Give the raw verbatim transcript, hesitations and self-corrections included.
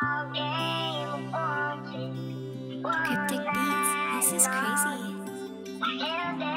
Cryptic Beats, this is crazy.